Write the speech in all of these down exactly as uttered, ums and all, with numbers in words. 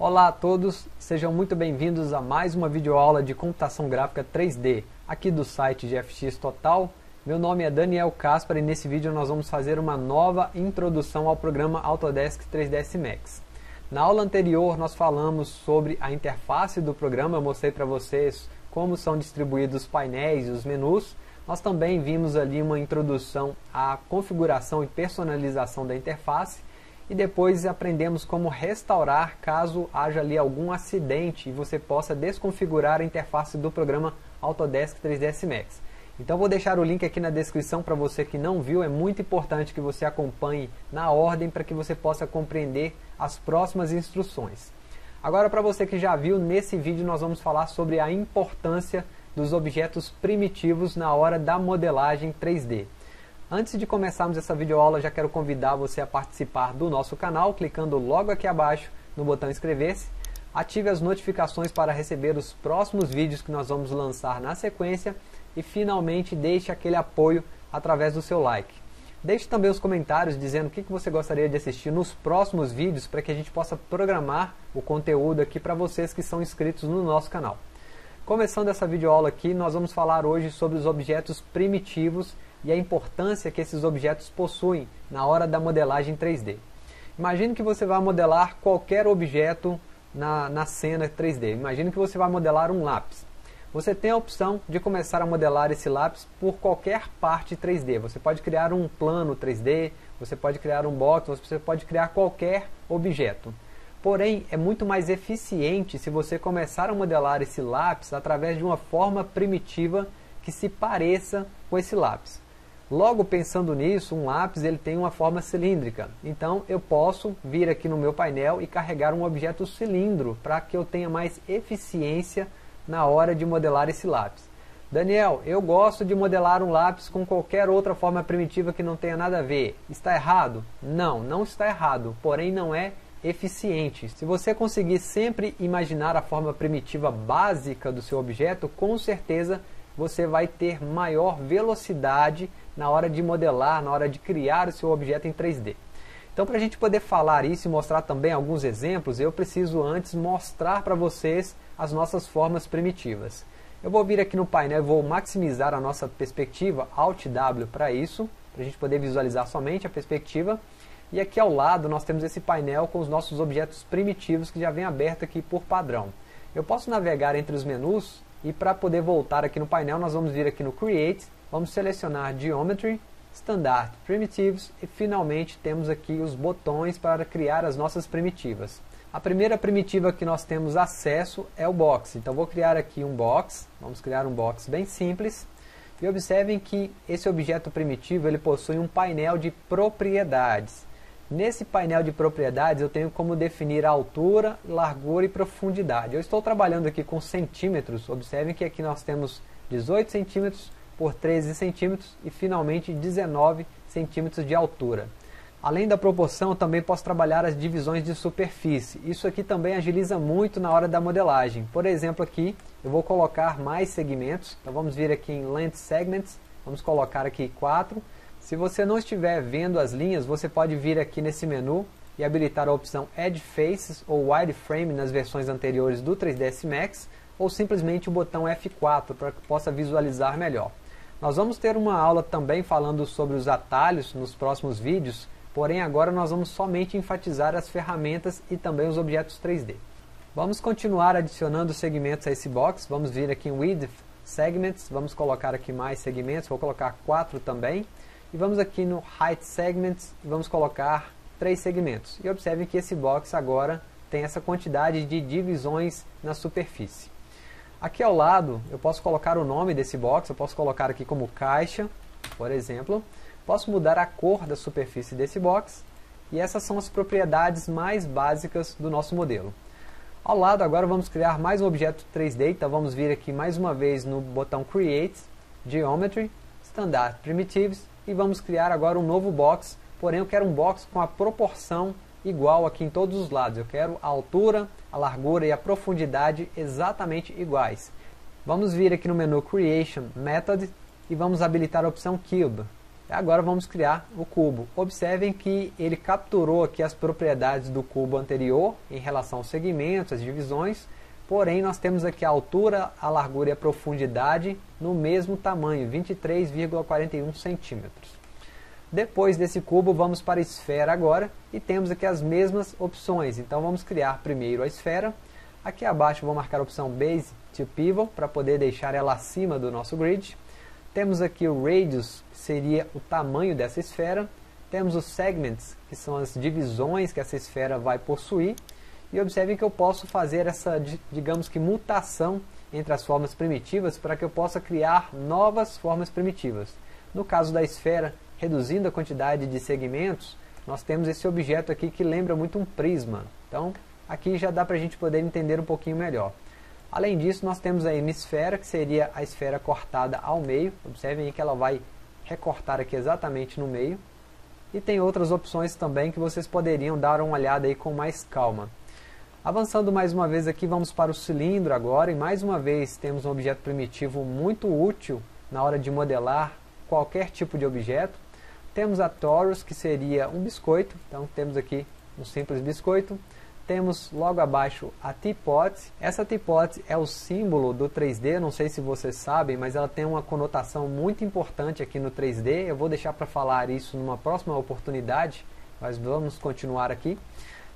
Olá a todos, sejam muito bem-vindos a mais uma videoaula de computação gráfica três D, aqui do site G F X Total. Meu nome é Daniel Caspar e nesse vídeo nós vamos fazer uma nova introdução ao programa Autodesk três D S Max. Na aula anterior nós falamos sobre a interface do programa, eu mostrei para vocês como são distribuídos os painéis e os menus. Nós também vimos ali uma introdução à configuração e personalização da interface. E depois aprendemos como restaurar caso haja ali algum acidente e você possa desconfigurar a interface do programa Autodesk três D S Max. Então vou deixar o link aqui na descrição para você que não viu, é muito importante que você acompanhe na ordem para que você possa compreender as próximas instruções. Agora, para você que já viu, nesse vídeo nós vamos falar sobre a importância dos objetos primitivos na hora da modelagem três D. Antes de começarmos essa videoaula, já quero convidar você a participar do nosso canal, clicando logo aqui abaixo no botão inscrever-se. Ative as notificações para receber os próximos vídeos que nós vamos lançar na sequência. E finalmente deixe aquele apoio através do seu like. Deixe também os comentários dizendo o que você gostaria de assistir nos próximos vídeos, para que a gente possa programar o conteúdo aqui para vocês que são inscritos no nosso canal. Começando essa videoaula aqui, nós vamos falar hoje sobre os objetos primitivos e a importância que esses objetos possuem na hora da modelagem três D. Imagine que você vai modelar qualquer objeto na, na cena três D. Imagine que você vai modelar um lápis. Você tem a opção de começar a modelar esse lápis por qualquer parte três D. Você pode criar um plano três D, você pode criar um box, você pode criar qualquer objeto. Porém, é muito mais eficiente se você começar a modelar esse lápis através de uma forma primitiva que se pareça com esse lápis. Logo, pensando nisso, um lápis ele tem uma forma cilíndrica, então eu posso vir aqui no meu painel e carregar um objeto cilindro para que eu tenha mais eficiência na hora de modelar esse lápis. Daniel, eu gosto de modelar um lápis com qualquer outra forma primitiva que não tenha nada a ver. Está errado? Não, não está errado, porém não é eficiente. Se você conseguir sempre imaginar a forma primitiva básica do seu objeto, com certeza você vai ter maior velocidade na hora de modelar, na hora de criar o seu objeto em três D. Então, para a gente poder falar isso e mostrar também alguns exemplos, eu preciso antes mostrar para vocês as nossas formas primitivas. Eu vou vir aqui no painel e vou maximizar a nossa perspectiva, Alt W para isso, para a gente poder visualizar somente a perspectiva. E aqui ao lado nós temos esse painel com os nossos objetos primitivos que já vem aberto aqui por padrão. Eu posso navegar entre os menus. E para poder voltar aqui no painel, nós vamos vir aqui no Create, vamos selecionar Geometry, Standard Primitives e finalmente temos aqui os botões para criar as nossas primitivas. A primeira primitiva que nós temos acesso é o Box, então vou criar aqui um Box, vamos criar um Box bem simples. E observem que esse objeto primitivo ele possui um painel de propriedades. Nesse painel de propriedades eu tenho como definir a altura, largura e profundidade. Eu estou trabalhando aqui com centímetros, observem que aqui nós temos dezoito centímetros por treze centímetros e finalmente dezenove centímetros de altura. Além da proporção, eu também posso trabalhar as divisões de superfície. Isso aqui também agiliza muito na hora da modelagem. Por exemplo, aqui eu vou colocar mais segmentos, então vamos vir aqui em Length Segments, vamos colocar aqui quatro. Se você não estiver vendo as linhas, você pode vir aqui nesse menu e habilitar a opção Edge Faces ou Wireframe nas versões anteriores do três D S Max, ou simplesmente o botão F quatro para que possa visualizar melhor. Nós vamos ter uma aula também falando sobre os atalhos nos próximos vídeos, porém agora nós vamos somente enfatizar as ferramentas e também os objetos três D. Vamos continuar adicionando segmentos a esse box, vamos vir aqui em Width Segments, vamos colocar aqui mais segmentos, vou colocar quatro também. E vamos aqui no Height Segments e vamos colocar três segmentos. E observe que esse box agora tem essa quantidade de divisões na superfície. Aqui ao lado eu posso colocar o nome desse box, eu posso colocar aqui como caixa, por exemplo. Posso mudar a cor da superfície desse box. E essas são as propriedades mais básicas do nosso modelo. Ao lado agora vamos criar mais um objeto três D, então vamos vir aqui mais uma vez no botão Create, Geometry, Standard Primitives. E vamos criar agora um novo box, porém eu quero um box com a proporção igual aqui em todos os lados. Eu quero a altura, a largura e a profundidade exatamente iguais. Vamos vir aqui no menu Creation Method e vamos habilitar a opção Cube. Agora vamos criar o cubo. Observem que ele capturou aqui as propriedades do cubo anterior em relação aos segmentos, às divisões, porém nós temos aqui a altura, a largura e a profundidade no mesmo tamanho, vinte e três vírgula quarenta e um centímetros. Depois desse cubo vamos para a esfera agora e temos aqui as mesmas opções. Então vamos criar primeiro a esfera. Aqui abaixo vou marcar a opção Base to Pivot para poder deixar ela acima do nosso grid. Temos aqui o Radius, que seria o tamanho dessa esfera. Temos os Segments, que são as divisões que essa esfera vai possuir. E observem que eu posso fazer essa, digamos que, mutação entre as formas primitivas para que eu possa criar novas formas primitivas. No caso da esfera, reduzindo a quantidade de segmentos, nós temos esse objeto aqui que lembra muito um prisma. Então, aqui já dá para a gente poder entender um pouquinho melhor. Além disso, nós temos a hemisfera, que seria a esfera cortada ao meio. Observem aí que ela vai recortar aqui exatamente no meio. E tem outras opções também que vocês poderiam dar uma olhada aí com mais calma. Avançando mais uma vez aqui, vamos para o cilindro agora. E mais uma vez temos um objeto primitivo muito útil na hora de modelar qualquer tipo de objeto. Temos a torus, que seria um biscoito. Então temos aqui um simples biscoito. Temos logo abaixo a teapot. Essa teapot é o símbolo do três D, não sei se vocês sabem, mas ela tem uma conotação muito importante aqui no três D. Eu vou deixar para falar isso numa próxima oportunidade, mas vamos continuar aqui.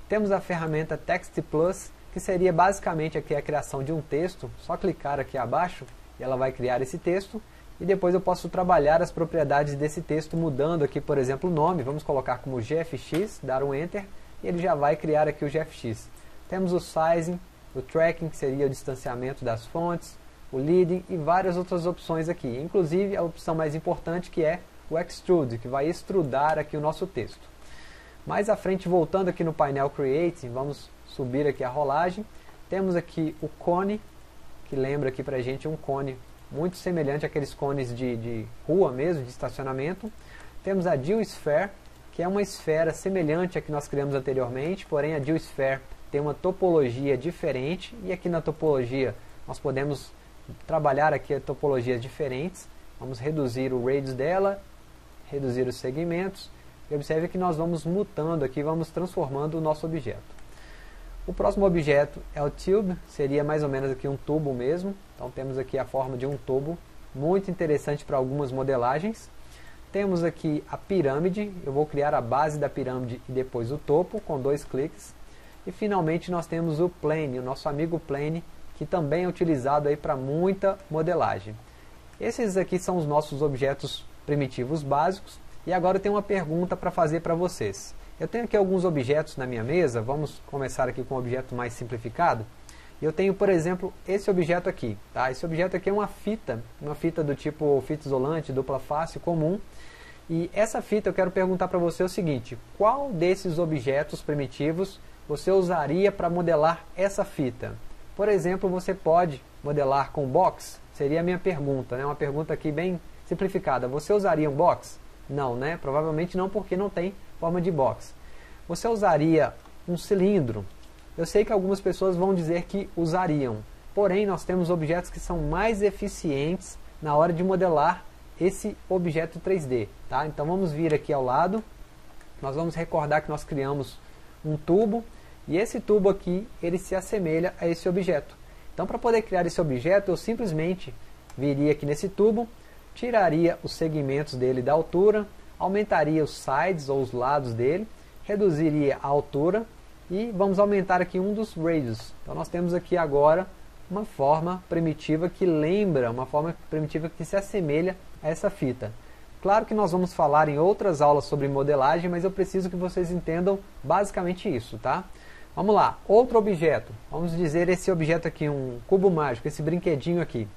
Temos a ferramenta Text Plus, que seria basicamente aqui a criação de um texto. Só clicar aqui abaixo e ela vai criar esse texto. E depois eu posso trabalhar as propriedades desse texto mudando aqui, por exemplo, o nome. Vamos colocar como G F X, dar um Enter. E ele já vai criar aqui o G F X. Temos o sizing, o tracking, que seria o distanciamento das fontes, o leading e várias outras opções aqui. Inclusive a opção mais importante, que é o extrude, que vai extrudar aqui o nosso texto. Mais à frente, voltando aqui no painel Create, vamos subir aqui a rolagem. Temos aqui o cone, que lembra aqui pra gente um cone muito semelhante àqueles cones de, de rua mesmo, de estacionamento. Temos a GeoSphere, que é uma esfera semelhante à que nós criamos anteriormente, porém a GeoSphere tem uma topologia diferente, e aqui na topologia nós podemos trabalhar aqui topologias diferentes. Vamos reduzir o radius dela, reduzir os segmentos, e observe que nós vamos mutando aqui, vamos transformando o nosso objeto. O próximo objeto é o tube, seria mais ou menos aqui um tubo mesmo, então temos aqui a forma de um tubo, muito interessante para algumas modelagens. Temos aqui a pirâmide, eu vou criar a base da pirâmide e depois o topo, com dois cliques. E finalmente nós temos o plane, o nosso amigo plane, que também é utilizado aí para muita modelagem. Esses aqui são os nossos objetos primitivos básicos. E agora eu tenho uma pergunta para fazer para vocês. Eu tenho aqui alguns objetos na minha mesa, vamos começar aqui com um objeto mais simplificado. Eu tenho, por exemplo, esse objeto aqui, tá? Esse objeto aqui é uma fita, uma fita do tipo fita isolante, dupla face, comum. E essa fita eu quero perguntar para você o seguinte: qual desses objetos primitivos você usaria para modelar essa fita? Por exemplo, você pode modelar com box? Seria a minha pergunta, né? Uma pergunta aqui bem simplificada. Você usaria um box? Não, né? Provavelmente não, porque não tem forma de box. Você usaria um cilindro? Eu sei que algumas pessoas vão dizer que usariam, porém nós temos objetos que são mais eficientes na hora de modelar esse objeto três D, tá? Então vamos vir aqui ao lado, nós vamos recordar que nós criamos um tubo, e esse tubo aqui, ele se assemelha a esse objeto. Então para poder criar esse objeto, eu simplesmente viria aqui nesse tubo, tiraria os segmentos dele da altura, aumentaria os sides ou os lados dele, reduziria a altura, e vamos aumentar aqui um dos radius. Então nós temos aqui agora uma forma primitiva que lembra, uma forma primitiva que se assemelha a essa fita. Claro que nós vamos falar em outras aulas sobre modelagem, mas eu preciso que vocês entendam basicamente isso, tá? Vamos lá, outro objeto. Vamos dizer esse objeto aqui, um cubo mágico, esse brinquedinho aqui.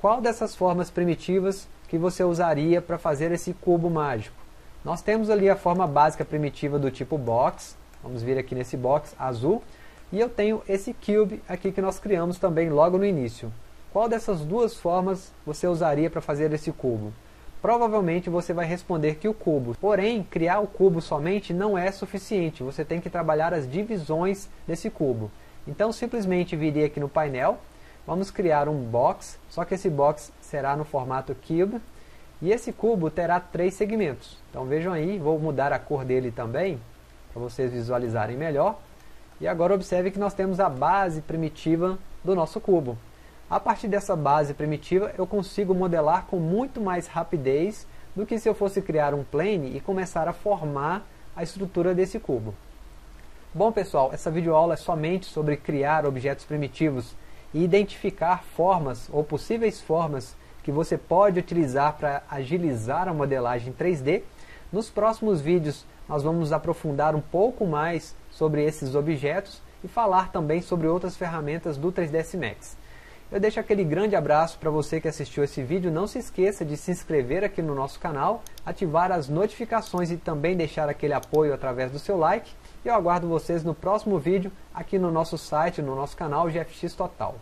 Qual dessas formas primitivas que você usaria para fazer esse cubo mágico? Nós temos ali a forma básica primitiva do tipo box. Vamos vir aqui nesse box azul. E eu tenho esse cube aqui que nós criamos também logo no início. Qual dessas duas formas você usaria para fazer esse cubo? Provavelmente você vai responder que o cubo. Porém, criar o cubo somente não é suficiente. Você tem que trabalhar as divisões desse cubo. Então, simplesmente viria aqui no painel. Vamos criar um box. Só que esse box será no formato cube. E esse cubo terá três segmentos. Então vejam aí, vou mudar a cor dele também, para vocês visualizarem melhor. E agora observe que nós temos a base primitiva do nosso cubo. A partir dessa base primitiva eu consigo modelar com muito mais rapidez do que se eu fosse criar um plane e começar a formar a estrutura desse cubo. Bom pessoal, essa videoaula é somente sobre criar objetos primitivos e identificar formas ou possíveis formas que você pode utilizar para agilizar a modelagem três D. Nos próximos vídeos nós vamos aprofundar um pouco mais sobre esses objetos e falar também sobre outras ferramentas do três D S Max. Eu deixo aquele grande abraço para você que assistiu esse vídeo. Não se esqueça de se inscrever aqui no nosso canal, ativar as notificações e também deixar aquele apoio através do seu like. E eu aguardo vocês no próximo vídeo aqui no nosso site, no nosso canal G F X Total.